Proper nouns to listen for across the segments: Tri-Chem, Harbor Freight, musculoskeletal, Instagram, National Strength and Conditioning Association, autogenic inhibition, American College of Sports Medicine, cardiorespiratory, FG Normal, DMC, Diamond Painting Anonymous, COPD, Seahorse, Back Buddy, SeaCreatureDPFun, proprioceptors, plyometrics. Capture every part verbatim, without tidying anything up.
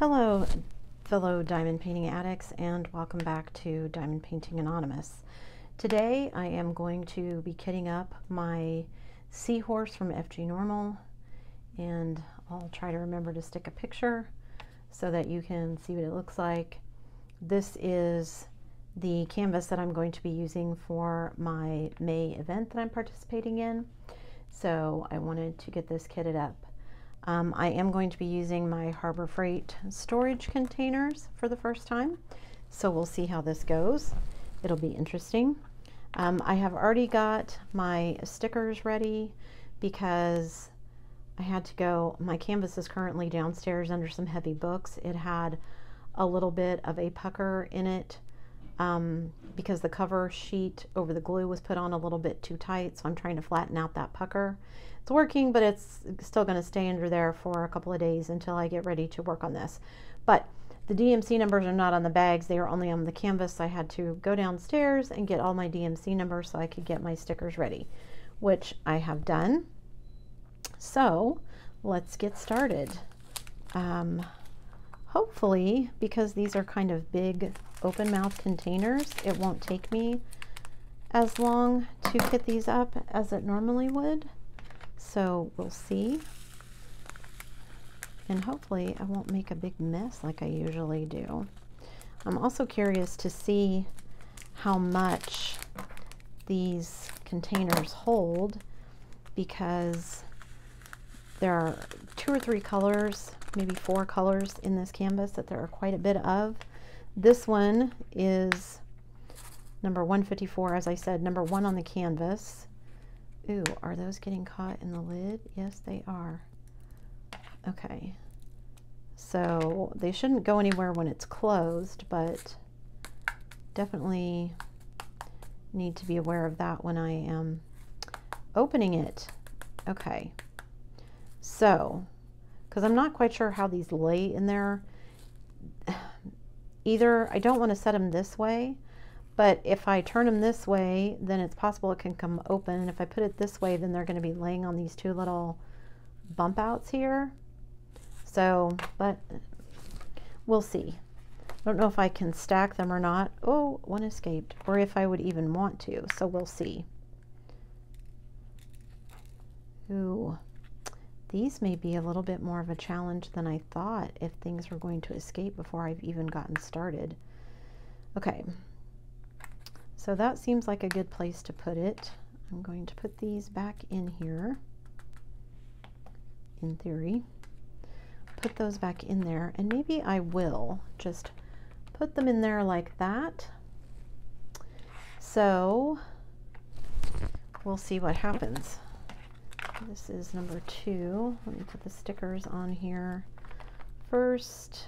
Hello, fellow diamond painting addicts, and welcome back to Diamond Painting Anonymous. Today I am going to be kitting up my seahorse from F G Normal, and I'll try to remember to stick a picture so that you can see what it looks like. This is the canvas that I'm going to be using for my May event that I'm participating in, so I wanted to get this kitted up. Um, I am going to be using my Harbor Freight storage containers for the first time, so we'll see how this goes. It'll be interesting. Um, I have already got my stickers ready because I had to go, my canvas is currently downstairs under some heavy books. It had a little bit of a pucker in it um, because the cover sheet over the glue was put on a little bit too tight, so I'm trying to flatten out that pucker. It's working, but it's still going to stay under there for a couple of days until I get ready to work on this. But the D M C numbers are not on the bags, they are only on the canvas. I had to go downstairs and get all my D M C numbers so I could get my stickers ready, which I have done. So let's get started. Um, hopefully, because these are kind of big open mouth containers, it won't take me as long to fit these up as it normally would. So we'll see, and hopefully I won't make a big mess like I usually do. I'm also curious to see how much these containers hold, because there are two or three colors, maybe four colors in this canvas that there are quite a bit of. This one is number one fifty-four, as I said, number one on the canvas. Ooh, are those getting caught in the lid? Yes, they are. Okay, so they shouldn't go anywhere when it's closed, but definitely need to be aware of that when I am opening it. Okay, so, because I'm not quite sure how these lay in there. Either I don't want to set them this way, but if I turn them this way, then it's possible it can come open. And if I put it this way, then they're going to be laying on these two little bump outs here. So, but we'll see. I don't know if I can stack them or not. Oh, one escaped, or if I would even want to. So we'll see. Ooh, these may be a little bit more of a challenge than I thought, if things were going to escape before I've even gotten started. Okay. So that seems like a good place to put it. I'm going to put these back in here, in theory. Put those back in there, and maybe I will just put them in there like that. So we'll see what happens. This is number two. Let me put the stickers on here first.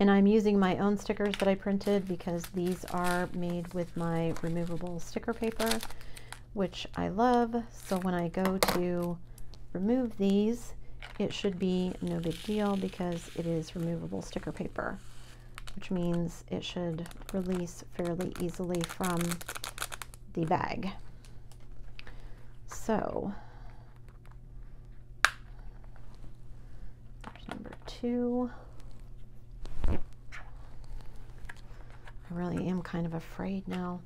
And I'm using my own stickers that I printed because these are made with my removable sticker paper, which I love. So when I go to remove these, it should be no big deal because it is removable sticker paper, which means it should release fairly easily from the bag. So there's number two. I really am kind of afraid now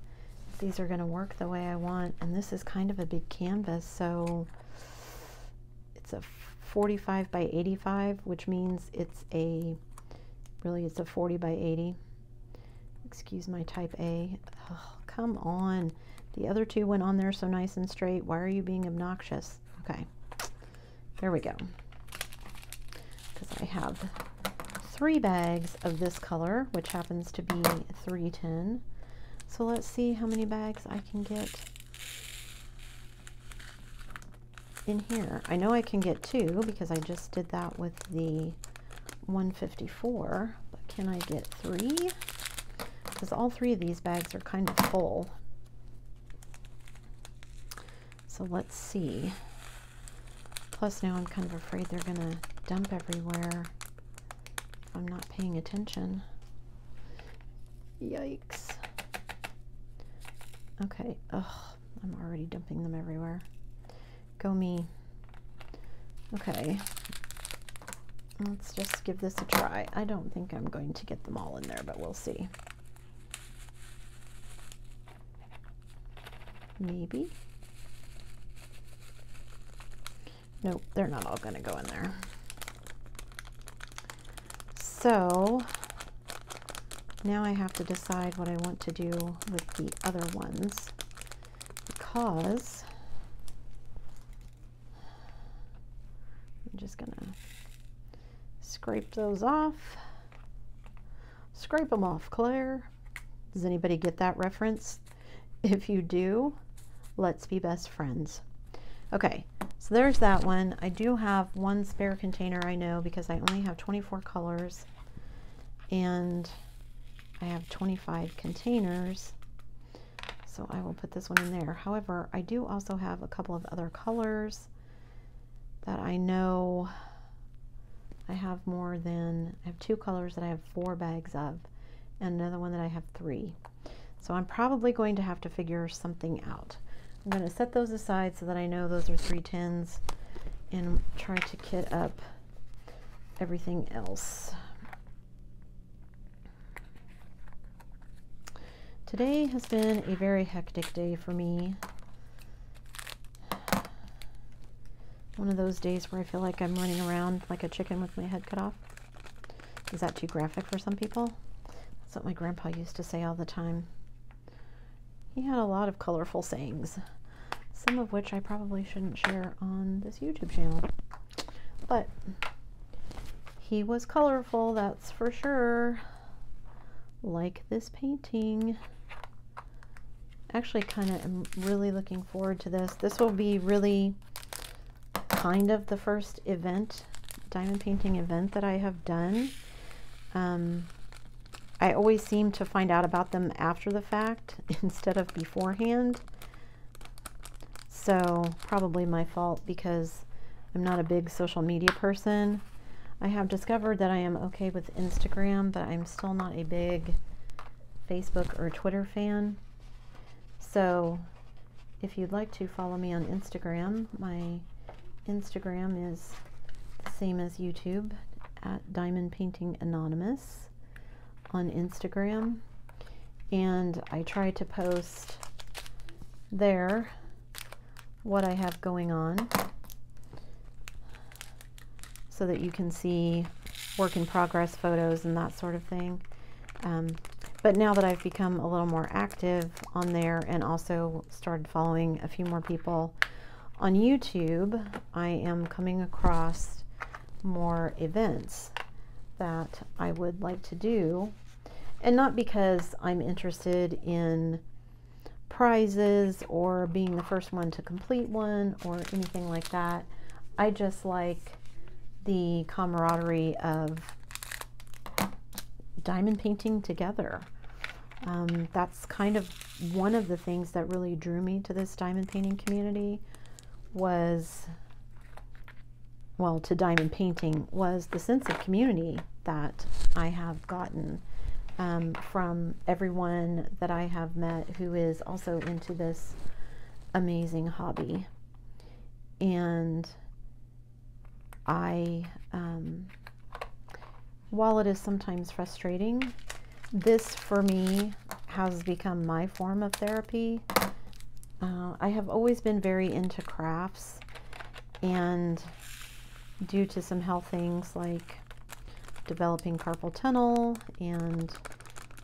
if these are going to work the way I want, and this is kind of a big canvas, so it's a forty-five by eighty-five, which means it's a, really it's a forty by eighty. Excuse my type A. Oh, come on. The other two went on there so nice and straight. Why are you being obnoxious? Okay, there we go. Because I have three bags of this color, which happens to be three ten. So let's see how many bags I can get in here. I know I can get two because I just did that with the one fifty-four, but can I get three? Because all three of these bags are kind of full. So let's see. Plus now I'm kind of afraid they're gonna dump everywhere. I'm not paying attention. Yikes. Okay, oh, I'm already dumping them everywhere. Go me. Okay, Let's just give this a try. I don't think I'm going to get them all in there, but we'll see. Maybe. Nope, they're not all going to go in there. So now I have to decide what I want to do with the other ones, because I'm just going to scrape those off. Scrape them off, Claire. Does anybody get that reference? If you do, let's be best friends. Okay, so there's that one. I do have one spare container, I know, because I only have twenty-four colors and I have twenty-five containers. So I will put this one in there. However, I do also have a couple of other colors that I know I have more than, I have two colors that I have four bags of, and another one that I have three. So I'm probably going to have to figure something out. I'm going to set those aside so that I know those are three tens and try to kit up everything else. Today has been a very hectic day for me. One of those days where I feel like I'm running around like a chicken with my head cut off. Is that too graphic for some people? That's what my grandpa used to say all the time. He had a lot of colorful sayings, some of which I probably shouldn't share on this YouTube channel, but he was colorful, that's for sure. Like this painting. Actually kind of am really looking forward to this. This will be really kind of the first event, diamond painting event that I have done. Um, I always seem to find out about them after the fact instead of beforehand. So probably my fault because I'm not a big social media person. I have discovered that I am okay with Instagram, but I'm still not a big Facebook or Twitter fan. So if you'd like to follow me on Instagram, my Instagram is the same as YouTube, at Diamond Painting Anonymous on Instagram, and I try to post there what I have going on so that you can see work in progress photos and that sort of thing. Um, but now that I've become a little more active on there and also started following a few more people on YouTube, I am coming across more events that I would like to do, and not because I'm interested in prizes or being the first one to complete one or anything like that. I just like the camaraderie of diamond painting together. Um, that's kind of one of the things that really drew me to this diamond painting community was, well, to diamond painting, was the sense of community that I have gotten um, from everyone that I have met who is also into this amazing hobby. And I, um, while it is sometimes frustrating, this for me has become my form of therapy. Uh, I have always been very into crafts, and due to some health things like developing carpal tunnel and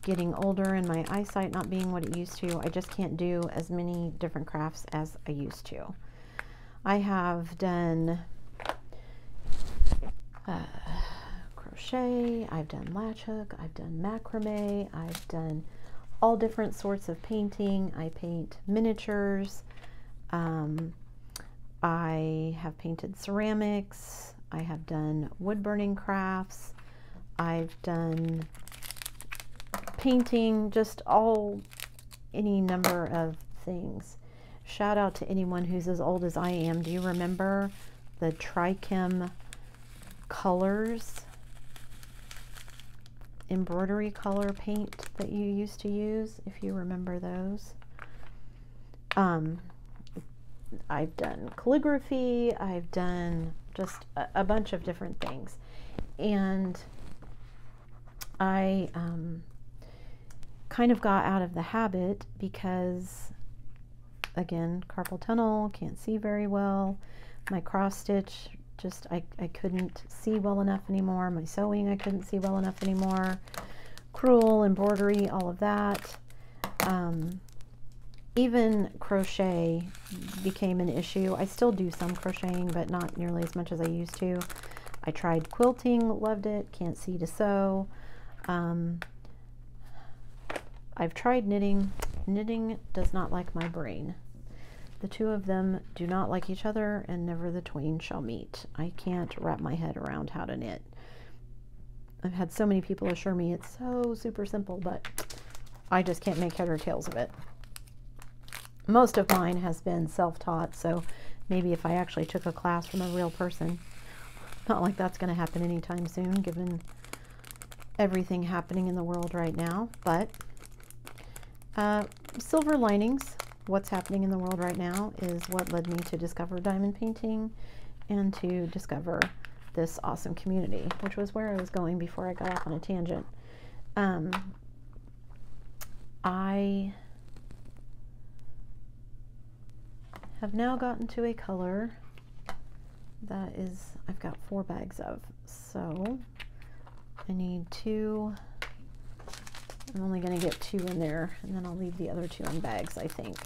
getting older and my eyesight not being what it used to, I just can't do as many different crafts as I used to. I have done uh, crochet, I've done latch hook, I've done macrame, I've done all different sorts of painting. I paint miniatures. Um, I have painted ceramics, I have done wood burning crafts, I've done painting, just all, any number of things. Shout out to anyone who's as old as I am. Do you remember the Tri-Chem colors, embroidery color paint that you used to use, if you remember those? Um, I've done calligraphy, I've done just a, a bunch of different things. and I um, kind of got out of the habit because, again, carpal tunnel, can't see very well. My cross stitch, just I, I couldn't see well enough anymore. My sewing, I couldn't see well enough anymore. Crewel, embroidery, all of that. Um, even crochet became an issue. I still do some crocheting, but not nearly as much as I used to. I tried quilting, loved it, can't see to sew. Um, I've tried knitting. Knitting does not like my brain. The two of them do not like each other, and never the twain shall meet. I can't wrap my head around how to knit. I've had so many people assure me it's so super simple, but I just can't make head or tails of it. Most of mine has been self-taught, so maybe if I actually took a class from a real person, not like that's going to happen anytime soon, given everything happening in the world right now, but uh, silver linings. What's happening in the world right now is what led me to discover diamond painting and to discover this awesome community, which was where I was going before I got off on a tangent. Um, I have now gotten to a color that is, I've got four bags of, so I need two. I'm only going to get two in there, and then I'll leave the other two in bags, I think.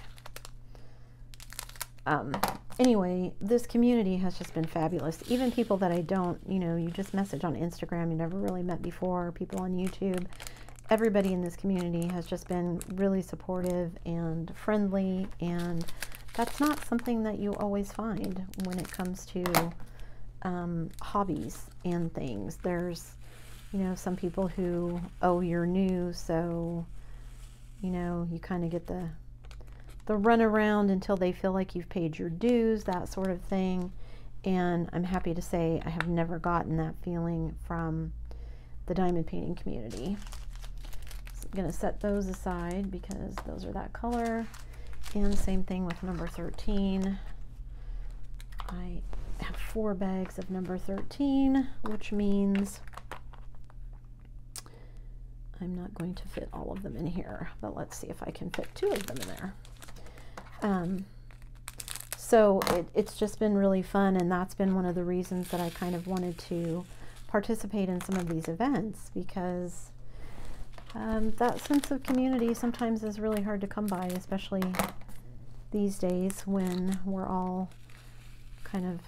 Um, anyway, this community has just been fabulous. Even people that I don't, you know, you just message on Instagram, you never really met before, people on YouTube. Everybody in this community has just been really supportive and friendly, and that's not something that you always find when it comes to um, hobbies and things. There's, you know, some people who, oh, you're new, so, you know, you kind of get the the runaround until they feel like you've paid your dues, that sort of thing. And I'm happy to say I have never gotten that feeling from the diamond painting community. So I'm going to set those aside because those are that color. And same thing with number thirteen. I have four bags of number thirteen, which means I'm not going to fit all of them in here, but let's see if I can fit two of them in there. Um, so it, it's just been really fun, and that's been one of the reasons that I kind of wanted to participate in some of these events, because um, that sense of community sometimes is really hard to come by, especially these days when we're all kind of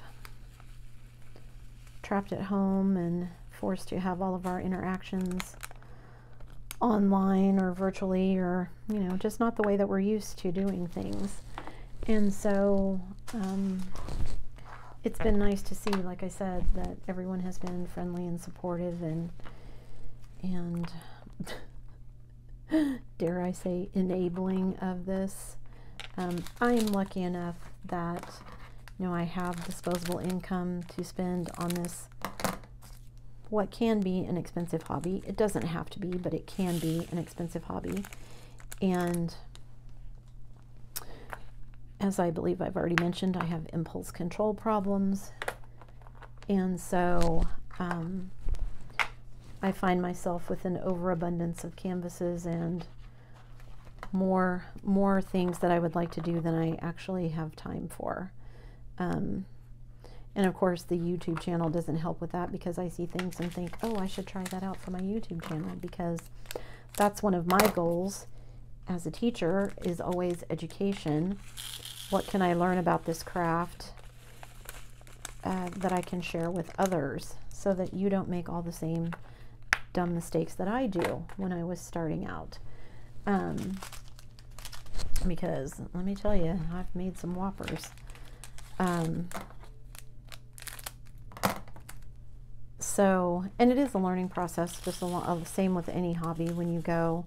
trapped at home and forced to have all of our interactions online or virtually, or, you know, just not the way that we're used to doing things. And so um, it's been nice to see, like I said, that everyone has been friendly and supportive and and dare I say enabling of this. um, I'm lucky enough that, you know, I have disposable income to spend on this, what can be an expensive hobby. It doesn't have to be, but it can be an expensive hobby. And as I believe I've already mentioned, I have impulse control problems. And so um, I find myself with an overabundance of canvases and more, more things that I would like to do than I actually have time for. Um, And of course the YouTube channel doesn't help with that, because I see things and think, oh, I should try that out for my YouTube channel, because that's one of my goals as a teacher is always education. What can I learn about this craft uh, that I can share with others, so that you don't make all the same dumb mistakes that I do when I was starting out. Um, because let me tell you, I've made some whoppers. Um, So, and it is a learning process, just a lot of the same with any hobby. When you go,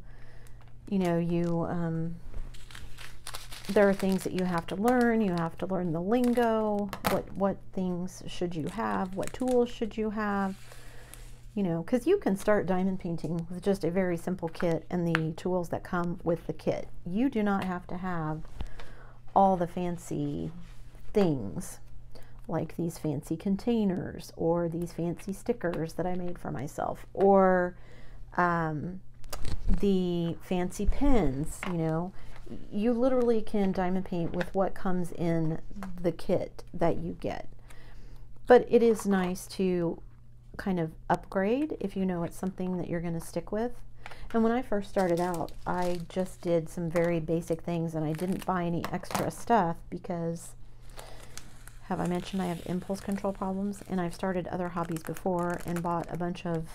you know, you, um, there are things that you have to learn. You have to learn the lingo. What, what things should you have? What tools should you have? You know, because you can start diamond painting with just a very simple kit and the tools that come with the kit. You do not have to have all the fancy things. like these fancy containers or these fancy stickers that I made for myself, or um, the fancy pins. You know, you literally can diamond paint with what comes in the kit that you get. But it is nice to kind of upgrade if you know it's something that you're going to stick with. And when I first started out, I just did some very basic things, and I didn't buy any extra stuff because, have I mentioned I have impulse control problems, and I've started other hobbies before and bought a bunch of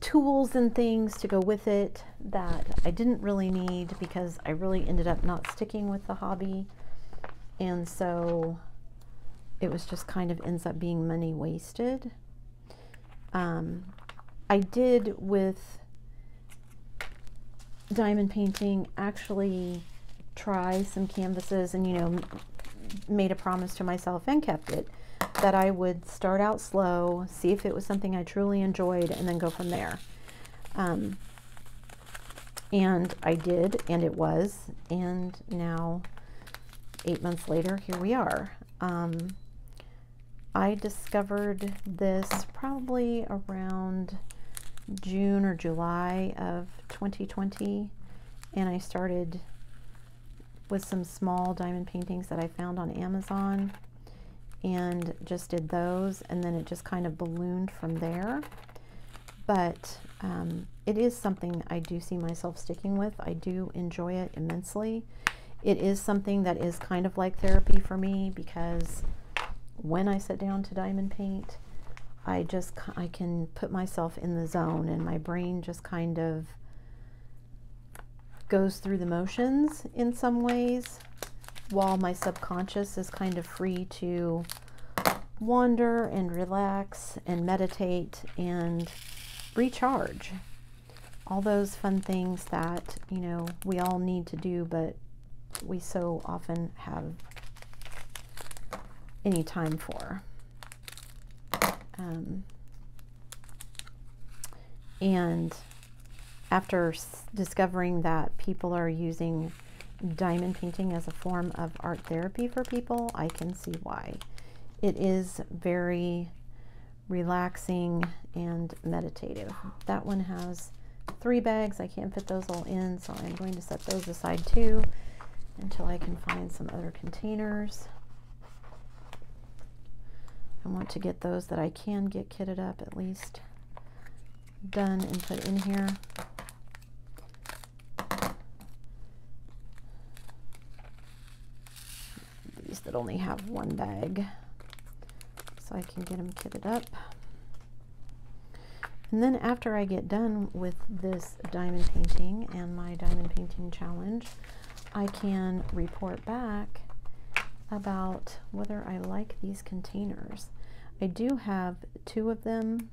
tools and things to go with it that I didn't really need because I really ended up not sticking with the hobby. And so it was just kind of ends up being money wasted. Um, I did with diamond painting actually try some canvases, and you know, made a promise to myself and kept it that I would start out slow, see if it was something I truly enjoyed, and then go from there. Um, and I did, and it was, and now eight months later, here we are. Um, I discovered this probably around June or July of twenty twenty, and I started with some small diamond paintings that I found on Amazon and just did those, and then it just kind of ballooned from there. But um, it is something I do see myself sticking with. I do enjoy it immensely. It is something that is kind of like therapy for me, because when I sit down to diamond paint, I just, I can put myself in the zone, and my brain just kind of goes through the motions in some ways, while my subconscious is kind of free to wander and relax and meditate and recharge. All those fun things that, you know, we all need to do, but we so often have any time for. Um, and after s discovering that people are using diamond painting as a form of art therapy for people, I can see why. It is very relaxing and meditative. That one has three bags. I can't fit those all in, so I'm going to set those aside too until I can find some other containers. I want to get those that I can get kitted up at least done and put in here. These that only have one bag, so I can get them kitted up. And then after I get done with this diamond painting and my diamond painting challenge, I can report back about whether I like these containers. I do have two of them,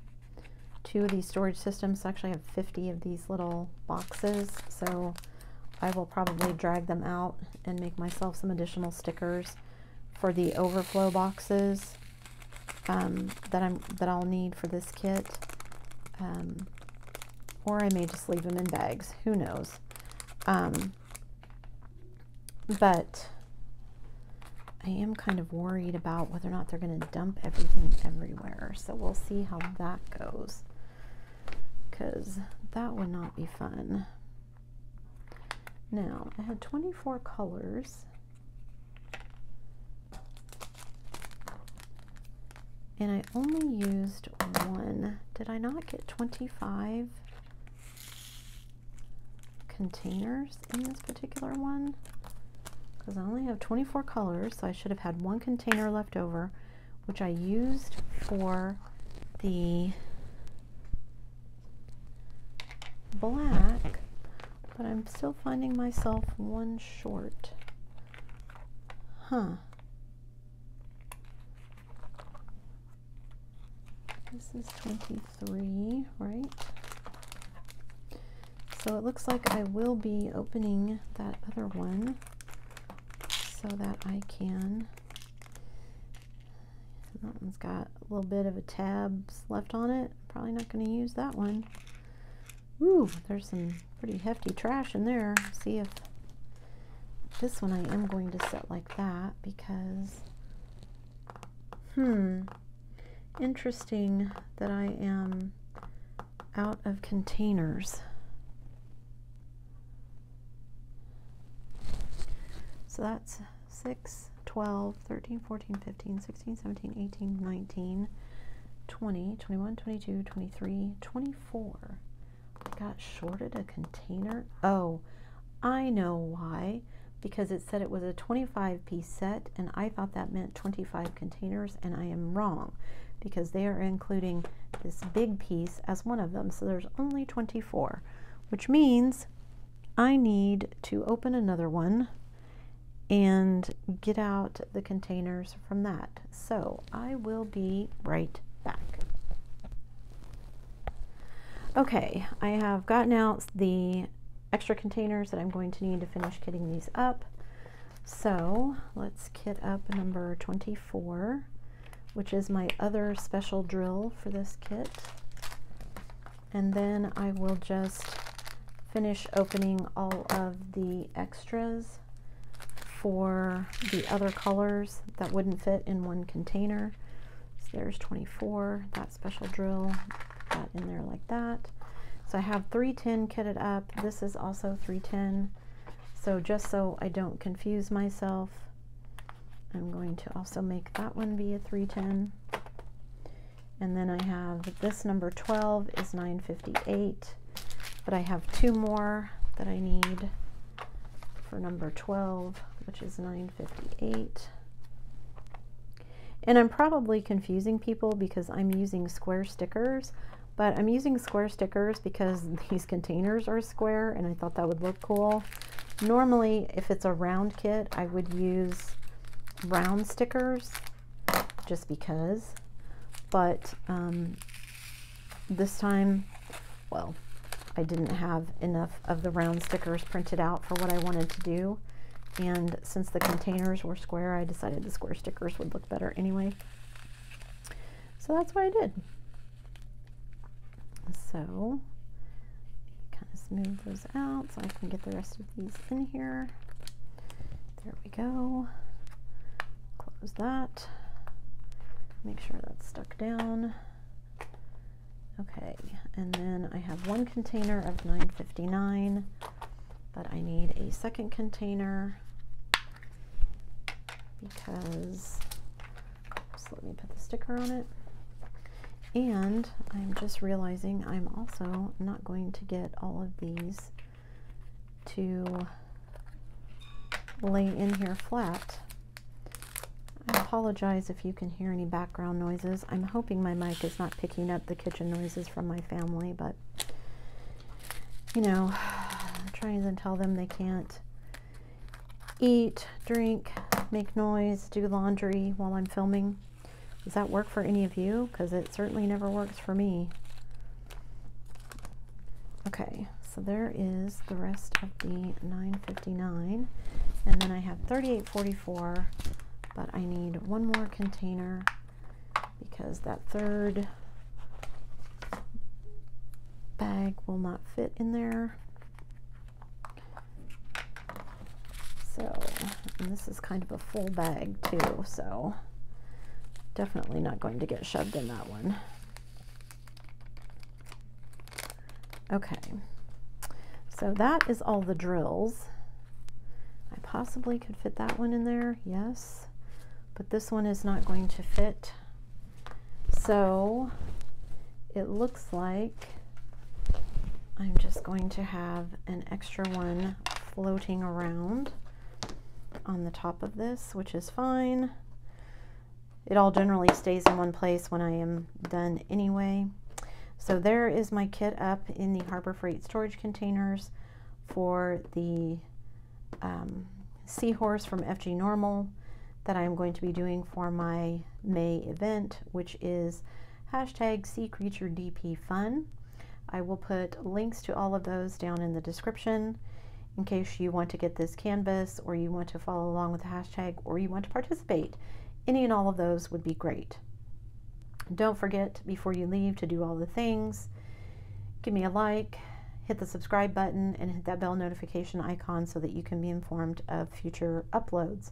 two of these storage systems. So actually I have fifty of these little boxes, so I will probably drag them out and make myself some additional stickers for the overflow boxes um, that, I'm, that I'll need for this kit. Um, or I may just leave them in bags, who knows. Um, But I am kind of worried about whether or not they're going to dump everything everywhere. So we'll see how that goes, because that would not be fun. Now, I had twenty-four colors. And I only used one. Did I not get twenty-five containers in this particular one? Because I only have twenty-four colors, so I should have had one container left over, which I used for the black, but I'm still finding myself one short. Huh. This is twenty-three, right? So it looks like I will be opening that other one, so that I can, that one's got a little bit of a tabs left on it. Probably not going to use that one. Ooh, there's some pretty hefty trash in there. See if This one I am going to set like that because, hmm, interesting that I am out of containers. So that's six, twelve, thirteen, fourteen, fifteen, sixteen, seventeen, eighteen, nineteen, twenty, twenty-one, twenty-two, twenty-three, twenty-four. I got shorted a container. Oh, I know why. Because it said it was a twenty-five piece set, and I thought that meant twenty-five containers, and I am wrong, because they are including this big piece as one of them. So there's only twenty-four, which means I need to open another one and get out the containers from that. So I will be right back. Okay, I have gotten out the extra containers that I'm going to need to finish kitting these up. So let's kit up number twenty-four, which is my other special drill for this kit. And then I will just finish opening all of the extras for the other colors that wouldn't fit in one container. So there's twenty-four, that special drill, that in there like that. So I have three ten kitted up. This is also three ten. So just so I don't confuse myself, I'm going to also make that one be a three ten. And then I have this number twelve is nine fifty-eight, but I have two more that I need for number twelve, which is nine fifty-eight. And I'm probably confusing people because I'm using square stickers. But I'm using square stickers because these containers are square and I thought that would look cool. Normally, if it's a round kit, I would use round stickers just because. But um, this time, well, I didn't have enough of the round stickers printed out for what I wanted to do. And since the containers were square, I decided the square stickers would look better anyway. So that's what I did. So, kind of smooth those out so I can get the rest of these in here. There we go. Close that. Make sure that's stuck down. Okay, and then I have one container of nine fifty-nine, but I need a second container because, so let me put the sticker on it. And I'm just realizing I'm also not going to get all of these to lay in here flat. I apologize if you can hear any background noises. I'm hoping my mic is not picking up the kitchen noises from my family, but you know, trying to tell them they can't eat, drink, make noise, do laundry while I'm filming. Does that work for any of you? Because it certainly never works for me. Okay, so there is the rest of the nine fifty-nine. And then I have thirty-eight forty-four, but I need one more container because that third bag will not fit in there. So, and this is kind of a full bag too, so definitely not going to get shoved in that one. Okay, so that is all the drills. I possibly could fit that one in there, yes, but this one is not going to fit. So it looks like I'm just going to have an extra one floating around on the top of this, which is fine. It all generally stays in one place when I am done anyway. So there is my kit up in the Harbor Freight storage containers for the um, seahorse from F G Normal that I'm going to be doing for my May event, which is hashtag SeaCreatureDPFun. I will put links to all of those down in the description in case you want to get this canvas or you want to follow along with the hashtag or you want to participate. Any and all of those would be great. Don't forget before you leave to do all the things. Give me a like, hit the subscribe button and hit that bell notification icon so that you can be informed of future uploads.